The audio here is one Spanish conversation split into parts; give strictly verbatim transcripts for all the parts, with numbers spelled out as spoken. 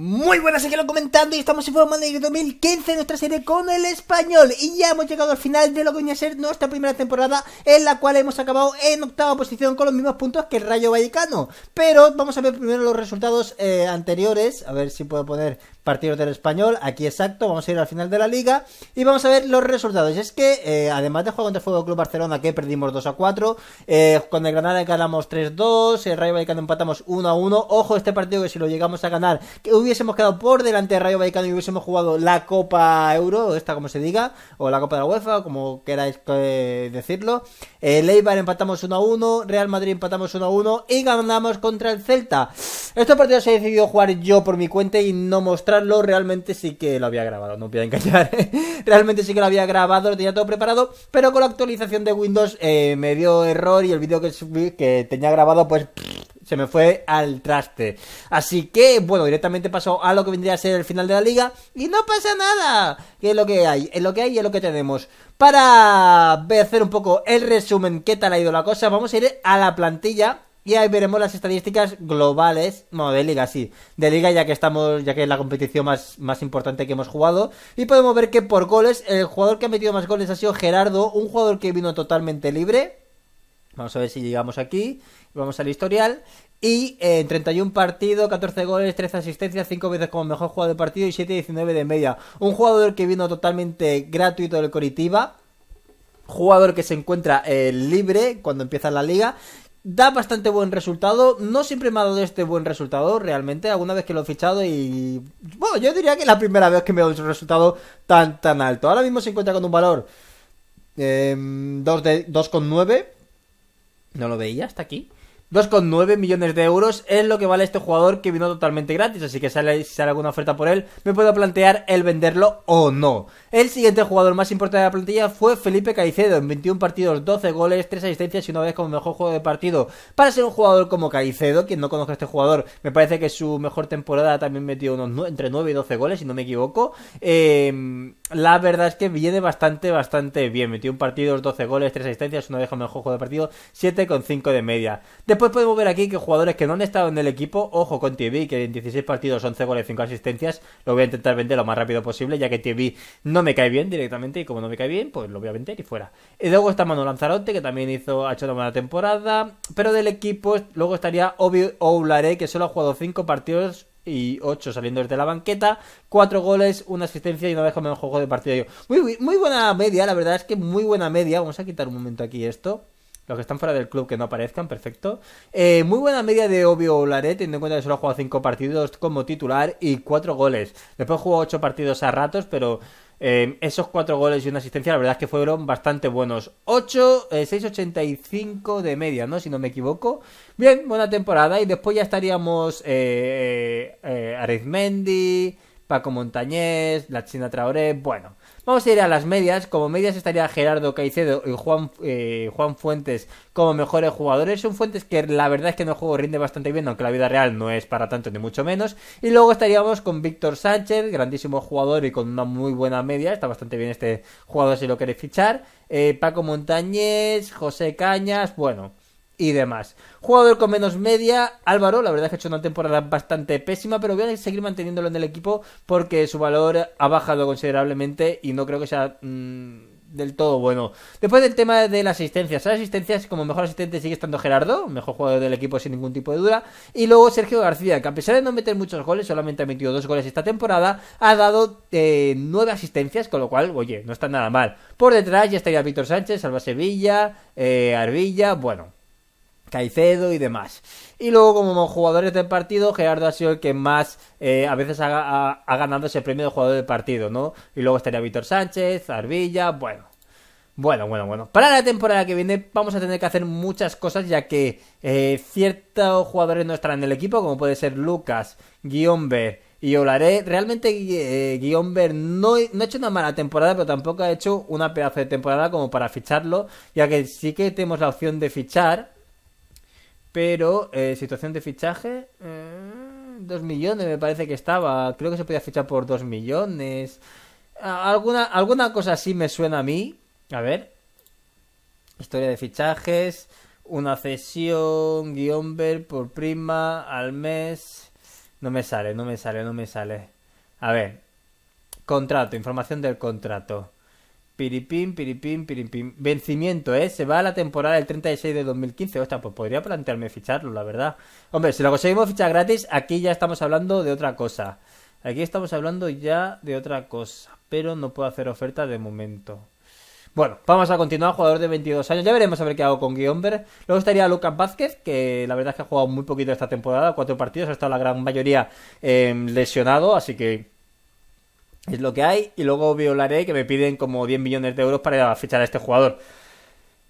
Muy buenas, aquí lo comentando y estamos informando de dos mil quince nuestra serie con el español. Y ya hemos llegado al final de lo que viene a ser nuestra primera temporada, en la cual hemos acabado en octava posición con los mismos puntos que el Rayo Vallecano. Pero vamos a ver primero los resultados eh, anteriores, a ver si puedo poner partidos del español, aquí exacto, vamos a ir al final de la liga. Y vamos a ver los resultados, y es que eh, además de jugar contra el Fútbol Club Barcelona, que perdimos dos a cuatro, eh, con el Granada ganamos tres dos, el Rayo Vallecano empatamos uno a uno, ojo este partido que si lo llegamos a ganar, que hubiera hubiésemos quedado por delante de Rayo Vallecano y hubiésemos jugado la Copa Euro, esta como se diga, o la Copa de la UEFA, como queráis eh, decirlo. El Eibar empatamos uno a uno, Real Madrid empatamos uno a uno y ganamos contra el Celta. Estos partidos he decidido jugar yo por mi cuenta y no mostrarlo, realmente sí que lo había grabado, no voy a engañar, ¿eh? Realmente sí que lo había grabado, lo tenía todo preparado, pero con la actualización de Windows eh, me dio error y el vídeo que subí, que tenía grabado, pues se me fue al traste. Así que, bueno, directamente pasó a lo que vendría a ser el final de la liga. Y no pasa nada, que es lo que hay, es lo que hay y es lo que tenemos. Para hacer un poco el resumen, qué tal ha ido la cosa, vamos a ir a la plantilla y ahí veremos las estadísticas globales, bueno, de liga, sí, de liga, ya que estamos, ya que es la competición más, más importante que hemos jugado. Y podemos ver que por goles, el jugador que ha metido más goles ha sido Gerardo, un jugador que vino totalmente libre. Vamos a ver si llegamos aquí, vamos al historial, y en eh, treinta y un partidos, catorce goles, trece asistencias, cinco veces como mejor jugador de partido y siete diecinueve de media. Un jugador que vino totalmente gratuito del Coritiba, jugador que se encuentra eh, libre cuando empieza la liga. Da bastante buen resultado, no siempre me ha dado este buen resultado realmente, alguna vez que lo he fichado y... bueno, yo diría que es la primera vez que me da un resultado tan, tan alto. Ahora mismo se encuentra con un valor eh, dos coma nueve. No lo veía hasta aquí. dos coma nueve millones de euros es lo que vale este jugador que vino totalmente gratis. Así que sale, si sale alguna oferta por él, me puedo plantear el venderlo o no. El siguiente jugador más importante de la plantilla fue Felipe Caicedo. En veintiún partidos, doce goles, tres asistencias y una vez como mejor juego de partido. Para ser un jugador como Caicedo, quien no conozca a este jugador, me parece que su mejor temporada también metió unos entre nueve y doce goles, si no me equivoco. Eh, la verdad es que viene bastante, bastante bien. veintiún partidos, doce goles, tres asistencias, una vez como mejor juego de partido, siete coma cinco de media. De Después podemos ver aquí que jugadores que no han estado en el equipo, ojo con T B, que en dieciséis partidos, once goles, cinco asistencias, lo voy a intentar vender lo más rápido posible, ya que T B no me cae bien directamente, y como no me cae bien, pues lo voy a vender y fuera. Y luego está Manuel Lanzarote, que también hizo, ha hecho una buena temporada, pero del equipo luego estaría Oularé, que solo ha jugado cinco partidos y ocho saliendo desde la banqueta, cuatro goles, una asistencia y una vez como mejor juego de partido. Muy, muy buena media, la verdad es que muy buena media. Vamos a quitar un momento aquí esto. Los que están fuera del club que no aparezcan, perfecto. Eh, muy buena media de Oularé, teniendo en cuenta que solo ha jugado cinco partidos como titular y cuatro goles. Después jugó ocho partidos a ratos, pero eh, esos cuatro goles y una asistencia, la verdad es que fueron bastante buenos. ocho, eh, seis coma ochenta y cinco de media, ¿no? Si no me equivoco. Bien, buena temporada. Y después ya estaríamos eh, eh, Arizmendi, Paco Montañez, Lacina Traoré, bueno. Vamos a ir a las medias. Como medias estaría Gerardo, Caicedo y Juan, eh, Juan Fuentes como mejores jugadores. Son Fuentes que la verdad es que en el juego rinde bastante bien, aunque la vida real no es para tanto ni mucho menos. Y luego estaríamos con Víctor Sánchez, grandísimo jugador y con una muy buena media. Está bastante bien este jugador si lo queréis fichar. Eh, Paco Montañez, José Cañas, bueno... y demás. Jugador con menos media, Álvaro, la verdad es que ha hecho una temporada bastante pésima, pero voy a seguir manteniéndolo en el equipo porque su valor ha bajado considerablemente y no creo que sea mmm, del todo bueno. Después del tema de las asistencias, las asistencias como mejor asistente sigue estando Gerardo, mejor jugador del equipo sin ningún tipo de duda, y luego Sergio García, que a pesar de no meter muchos goles, solamente ha metido dos goles esta temporada, ha dado eh, nueve asistencias, con lo cual, oye, no está nada mal. Por detrás ya estaría Víctor Sánchez, Alba Sevilla, eh, Arbilla, bueno... Caicedo y demás. Y luego como jugadores del partido, Gerardo ha sido el que más eh, a veces ha, ha, ha ganado ese premio de jugador del partido, ¿no? Y luego estaría Víctor Sánchez, Arbilla, bueno. Bueno, bueno, bueno. Para la temporada que viene vamos a tener que hacer muchas cosas, ya que eh, ciertos jugadores no estarán en el equipo, como puede ser Lucas, Guionbert y Oularé. Realmente eh, Guillaume Berr no, no ha hecho una mala temporada, pero tampoco ha hecho una pedazo de temporada como para ficharlo, ya que sí que tenemos la opción de fichar. Pero, eh, situación de fichaje, dos eh, millones me parece que estaba, creo que se podía fichar por dos millones, alguna, alguna cosa así me suena a mí, a ver, historia de fichajes, una cesión, Guionbert por prima al mes, No me sale, no me sale, no me sale. A ver. Contrato, información del contrato. Piripín, piripín, piripín. Vencimiento, ¿eh? Se va a la temporada del treinta y seis de dos mil quince. Ostras, pues podría plantearme ficharlo, la verdad. Hombre, si lo conseguimos fichar gratis, aquí ya estamos hablando de otra cosa. Aquí estamos hablando ya de otra cosa. Pero no puedo hacer oferta de momento. Bueno, vamos a continuar. Jugador de veintidós años. Ya veremos a ver qué hago con Guionbert. Luego estaría Lucas Vázquez, que la verdad es que ha jugado muy poquito esta temporada. Cuatro partidos, ha estado la gran mayoría eh, lesionado, así que... es lo que hay. Y luego Oularé, que me piden como diez millones de euros para fichar a este jugador.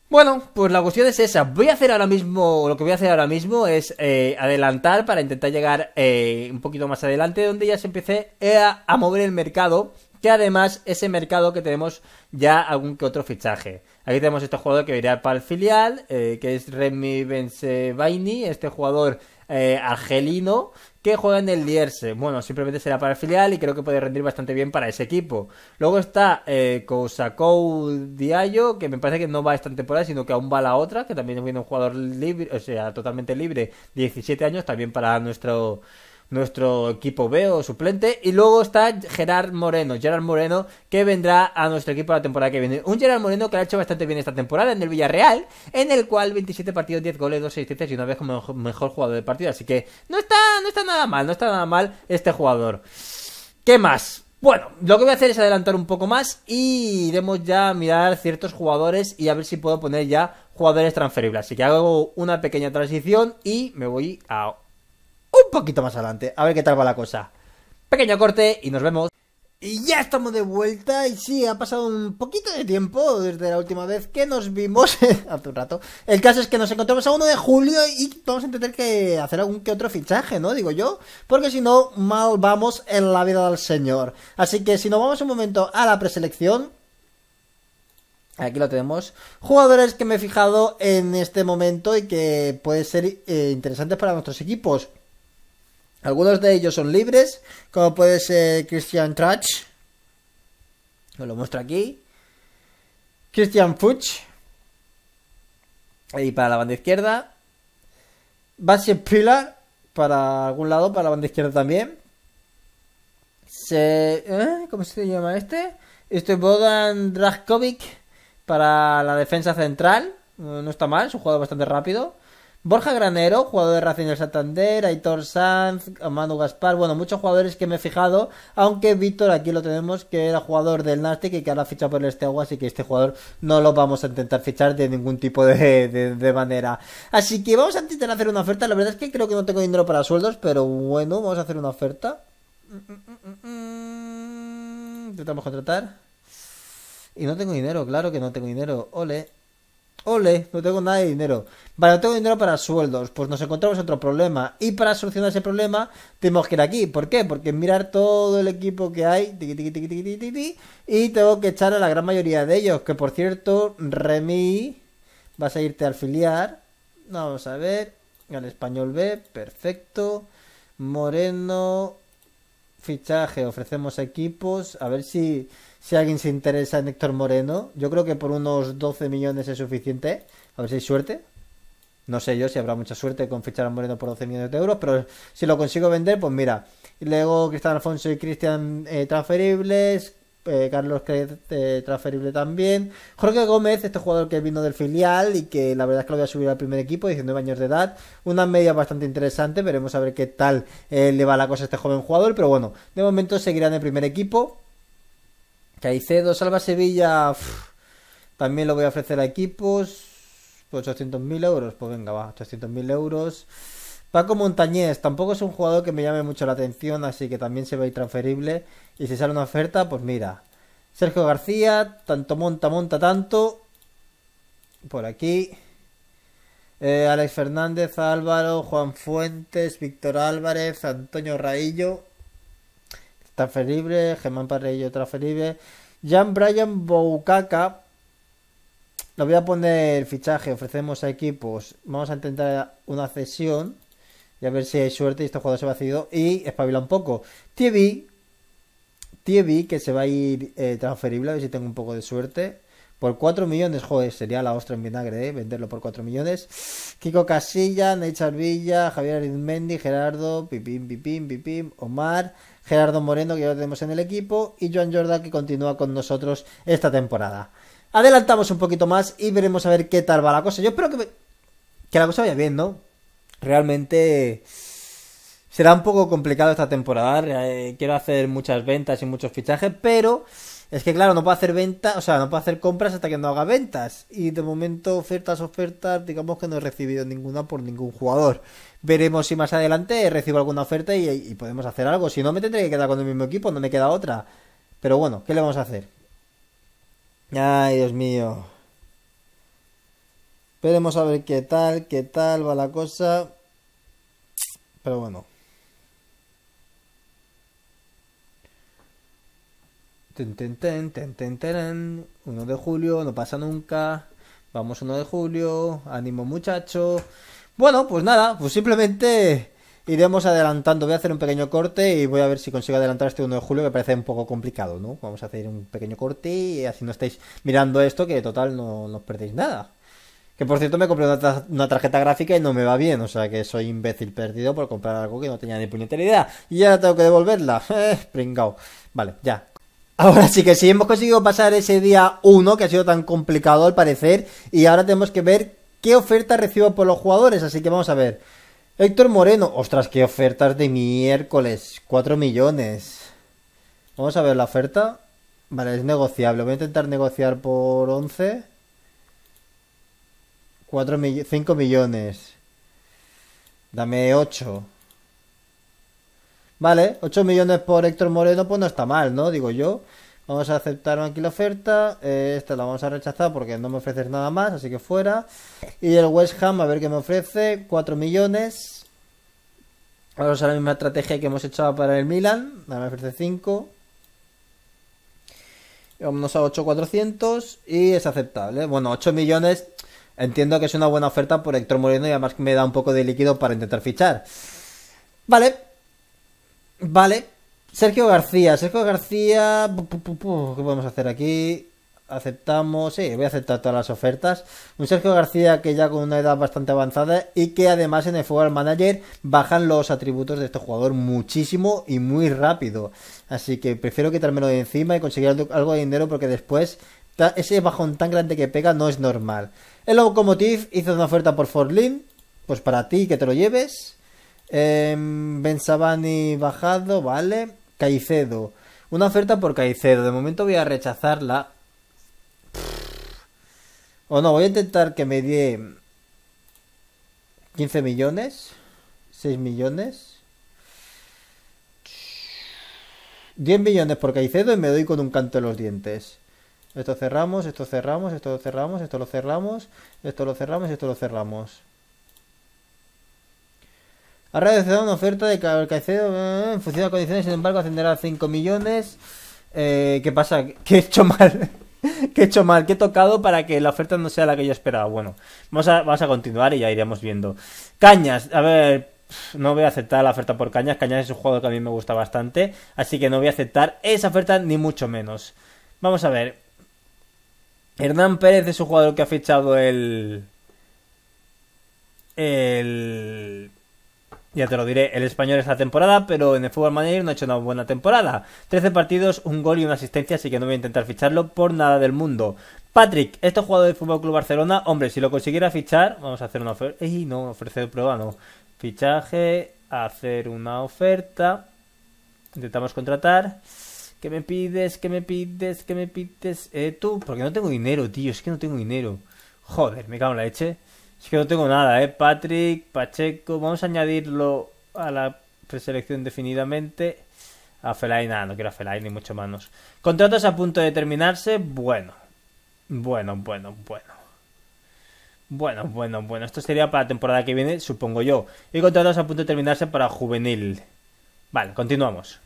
Bueno, pues la cuestión es esa. Voy a hacer ahora mismo, lo que voy a hacer ahora mismo es eh, adelantar para intentar llegar eh, un poquito más adelante, donde ya se empiece a, a mover el mercado, que además ese mercado que tenemos ya algún que otro fichaje. Aquí tenemos este jugador que irá para el filial, eh, que es Rémy Bensebaini, este jugador eh, argelino, que juega en el Lierse. Bueno, simplemente será para el filial y creo que puede rendir bastante bien para ese equipo. Luego está eh, Kosakou Diallo, que me parece que no va esta temporada, sino que aún va la otra, que también viene un jugador libre, o sea, totalmente libre, diecisiete años, también para nuestro... nuestro equipo B o suplente. Y luego está Gerard Moreno, Gerard Moreno, que vendrá a nuestro equipo la temporada que viene. Un Gerard Moreno que lo ha hecho bastante bien esta temporada en el Villarreal, en el cual veintisiete partidos, diez goles, dos asistencias y una vez como mejor jugador del partido. Así que no está, no está nada mal, no está nada mal este jugador. ¿Qué más? Bueno, lo que voy a hacer es adelantar un poco más y iremos ya a mirar ciertos jugadores y a ver si puedo poner ya jugadores transferibles. Así que hago una pequeña transición y me voy a... un poquito más adelante, a ver qué tal va la cosa. Pequeño corte y nos vemos. Y ya estamos de vuelta. Y sí, ha pasado un poquito de tiempo desde la última vez que nos vimos hace un rato. El caso es que nos encontramos a uno de julio y vamos a tener que hacer algún que otro fichaje, ¿no? Digo yo, porque si no, mal vamos en la vida del señor. Así que si nos vamos un momento a la preselección, aquí lo tenemos. Jugadores que me he fijado en este momento y que pueden ser eh, interesantes para nuestros equipos. Algunos de ellos son libres, como puede ser Christian Fuchs, os lo muestro aquí, Christian Fuchs, y para la banda izquierda, Bastian Pilar, para algún lado, para la banda izquierda también, se, ¿eh? ¿Cómo se llama este? Este Bodan Draskovic, para la defensa central, no está mal, es un jugador bastante rápido. Borja Granero, jugador de Racing del Santander, Aitor Sanz, Amado Gaspar, bueno, muchos jugadores que me he fijado, aunque Víctor aquí lo tenemos, que era jugador del Nastic y que ahora ficha por el Esteagua, así que este jugador no lo vamos a intentar fichar de ningún tipo de, de, de manera. Así que vamos a intentar hacer una oferta, la verdad es que creo que no tengo dinero para sueldos, pero bueno, vamos a hacer una oferta. Intentamos contratar. Y no tengo dinero, claro que no tengo dinero, ole. Ole, no tengo nada de dinero. Vale, no tengo dinero para sueldos. Pues nos encontramos otro problema. Y para solucionar ese problema, tenemos que ir aquí. ¿Por qué? Porque mirar todo el equipo que hay. Y tengo que echar a la gran mayoría de ellos. Que por cierto, Remy, vas a irte al filiar. Vamos a ver. Al Español B, perfecto. Moreno, fichaje, ofrecemos equipos. A ver si... si alguien se interesa en Héctor Moreno, yo creo que por unos doce millones es suficiente. A ver si hay suerte. No sé yo si habrá mucha suerte con fichar a Moreno por doce millones de euros, pero si lo consigo vender, pues mira. Y luego Cristian Alfonso y Cristian eh, transferibles. Eh, Carlos eh, transferible también. Jorge Gómez, este jugador que vino del filial y que la verdad es que lo voy a subir al primer equipo, diecinueve años de edad, una media bastante interesante, veremos a ver qué tal eh, le va la cosa a este joven jugador, pero bueno, de momento seguirá en el primer equipo. Caicedo, Alba Sevilla, uf, también lo voy a ofrecer a equipos por ochocientos mil euros, pues venga va, ochocientos mil euros. Paco Montañez, tampoco es un jugador que me llame mucho la atención, así que también se ve transferible y si sale una oferta, pues mira. Sergio García, tanto monta, monta tanto, por aquí. Eh, Alex Fernández, Álvaro, Juan Fuentes, Víctor Álvarez, Antonio Raillo. Transferible, Germán Parreillo transferible, Jan Brian Boucaca, lo voy a poner fichaje, ofrecemos a equipos, vamos a intentar una cesión y a ver si hay suerte y este jugador se va vacío y espabila un poco. T B, T B que se va a ir eh, transferible, a ver si tengo un poco de suerte. por cuatro millones. Joder, sería la ostra en vinagre, ¿eh? Venderlo por cuatro millones. Kiko Casilla, Neichar Villa, Javier Arizmendi, Gerardo, Pipim, Pipim, Pipim, Omar, Gerardo Moreno, que ya lo tenemos en el equipo, y Joan Jordan, que continúa con nosotros esta temporada. Adelantamos un poquito más y veremos a ver qué tal va la cosa. Yo espero que, me... que la cosa vaya bien, ¿no? Realmente será un poco complicado esta temporada. Eh, quiero hacer muchas ventas y muchos fichajes, pero es que, claro, no puedo hacer ventas, o sea, no puedo hacer compras hasta que no haga ventas. Y de momento, ofertas, ofertas, digamos que no he recibido ninguna por ningún jugador. Veremos si más adelante recibo alguna oferta y, y podemos hacer algo. Si no, me tendré que quedar con el mismo equipo, no me queda otra. Pero bueno, ¿qué le vamos a hacer? Ay, Dios mío. Veremos a ver qué tal, qué tal va la cosa. Pero bueno. uno de julio, no pasa nunca. Vamos, uno de julio. Ánimo, muchacho. Bueno, pues nada, pues simplemente iremos adelantando. Voy a hacer un pequeño corte y voy a ver si consigo adelantar este uno de julio, que parece un poco complicado, ¿no? Vamos a hacer un pequeño corte y así no estáis mirando esto, que total no, no os perdéis nada. Que por cierto, me compré una, tra una tarjeta gráfica y no me va bien, o sea que soy imbécil perdido por comprar algo que no tenía ni puñetera idea. Y ya tengo que devolverla, eh, pringao. Vale, ya. Ahora sí que sí, hemos conseguido pasar ese día uno, que ha sido tan complicado al parecer, y ahora tenemos que ver qué oferta recibo por los jugadores, así que vamos a ver. Héctor Moreno, ostras, qué ofertas de miércoles, cuatro millones. Vamos a ver la oferta. Vale, es negociable, voy a intentar negociar por once. cinco millones. Dame ocho. Vale, ocho millones por Héctor Moreno, pues no está mal, ¿no? Digo yo. Vamos a aceptar aquí la oferta. Eh, esta la vamos a rechazar porque no me ofreces nada más, así que fuera. Y el West Ham, a ver qué me ofrece. cuatro millones. Ahora es la misma estrategia que hemos echado para el Milan. Ahora me ofrece cinco. Y vámonos a ocho cuatrocientos. Y es aceptable. Bueno, ocho millones. Entiendo que es una buena oferta por Héctor Moreno y además me da un poco de líquido para intentar fichar. Vale. Vale. Sergio García, Sergio García, ¿qué podemos hacer aquí? Aceptamos, sí, voy a aceptar todas las ofertas. Un Sergio García que ya con una edad bastante avanzada y que además en el Football Manager bajan los atributos de este jugador muchísimo y muy rápido. Así que prefiero quitármelo de encima y conseguir algo de dinero, porque después ese bajón tan grande que pega no es normal. El Lokomotiv hizo una oferta por Forlín, pues para ti que te lo lleves. Eh, Bensebaini bajado, vale. Caicedo, una oferta por Caicedo, de momento voy a rechazarla. O no, voy a intentar que me dé quince millones, seis millones, diez millones por Caicedo, y me doy con un canto en los dientes. Esto cerramos, esto cerramos, esto lo cerramos, esto lo cerramos, esto lo cerramos, esto lo cerramos. Ha realizado una oferta de Caicedo en función de condiciones, sin embargo ascenderá a cinco millones. Eh, ¿Qué pasa? ¿Qué he hecho mal? ¿Qué he hecho mal? ¿Qué he tocado para que la oferta no sea la que yo esperaba? Bueno, vamos a, vamos a continuar y ya iremos viendo. Cañas, a ver, no voy a aceptar la oferta por Cañas. Cañas es un jugador que a mí me gusta bastante, así que no voy a aceptar esa oferta ni mucho menos. Vamos a ver. Hernán Pérez es un jugador que ha fichado el... El... Ya te lo diré, el español esta temporada, pero en el Football Manager no ha hecho una buena temporada. trece partidos, un gol y una asistencia, así que no voy a intentar ficharlo por nada del mundo. Patrick, este jugador del F C Barcelona, hombre, si lo consiguiera fichar, vamos a hacer una oferta. ¡Ey, no! Ofrecer prueba, no. Fichaje, hacer una oferta. Intentamos contratar. ¿Qué me pides? ¿Qué me pides? ¿Qué me pides? Eh, tú, porque no tengo dinero, tío, es que no tengo dinero. Joder, me cago en la leche. Es que no tengo nada, ¿eh? Patrick, Pacheco... Vamos a añadirlo a la preselección definidamente. A Fellaini, nada, no quiero a Fellaini, ni mucho menos. Contratos a punto de terminarse. Bueno. Bueno, bueno, bueno. Bueno, bueno, bueno. Esto sería para la temporada que viene, supongo yo. Y contratos a punto de terminarse para juvenil. Vale, continuamos.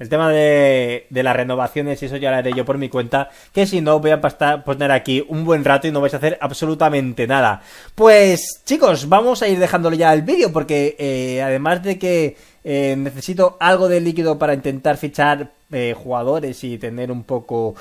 El tema de, de las renovaciones, eso ya lo haré yo por mi cuenta, que si no voy a pastar, poner aquí un buen rato y no vais a hacer absolutamente nada. Pues chicos, vamos a ir dejándolo ya el vídeo, porque eh, además de que eh, necesito algo de líquido para intentar fichar eh, jugadores y tener un poco...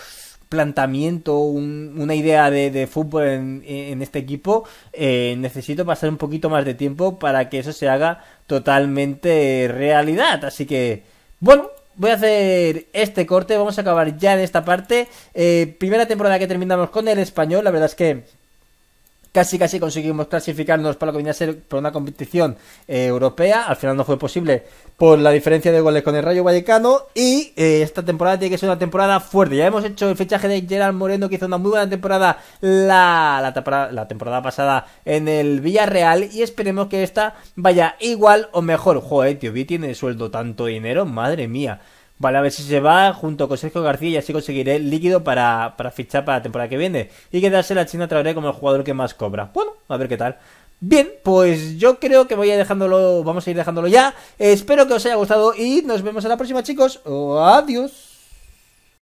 planteamiento, un, una idea de, de fútbol en, en este equipo, eh, necesito pasar un poquito más de tiempo para que eso se haga totalmente realidad. Así que, bueno, voy a hacer este corte, vamos a acabar ya en esta parte. Eh, primera temporada que terminamos con el Español, la verdad es que Casi casi conseguimos clasificarnos para lo que venía a ser por una competición eh, europea. Al final no fue posible por la diferencia de goles con el Rayo Vallecano. Y eh, esta temporada tiene que ser una temporada fuerte. Ya hemos hecho el fichaje de Gerard Moreno, que hizo una muy buena temporada la, la, la temporada pasada en el Villarreal. Y esperemos que esta vaya igual o mejor. Joder, tío, vi tiene sueldo tanto dinero, madre mía. Vale, a ver si se va junto con Sergio García y así conseguiré el líquido para, para fichar para la temporada que viene. Y quedarse la Lacina Traoré como el jugador que más cobra. Bueno, a ver qué tal. Bien, pues yo creo que voy a dejándolo, vamos a ir dejándolo ya. Espero que os haya gustado y nos vemos en la próxima, chicos. Adiós.